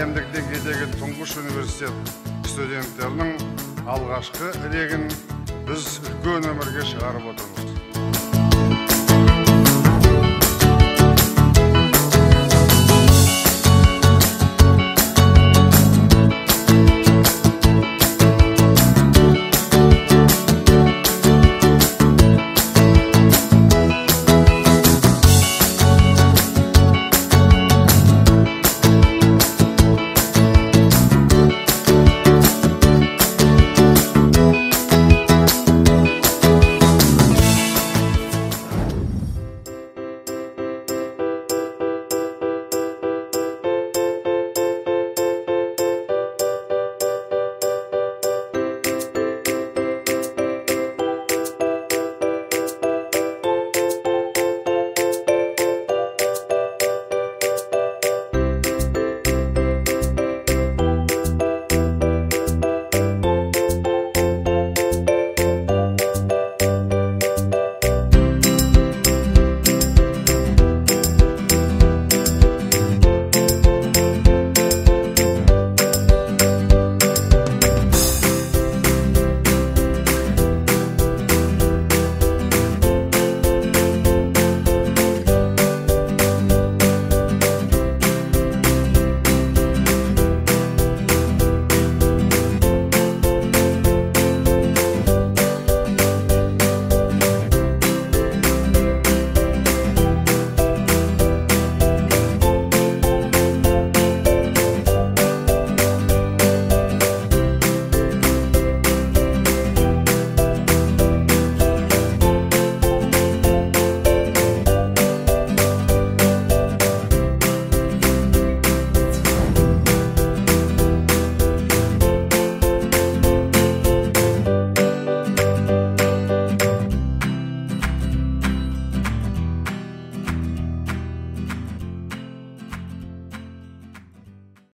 әлемдік деңгейдегі тұңғыш университет студенттерінің алғашқы легін біз үлкен өмірге шығарып отырмыз.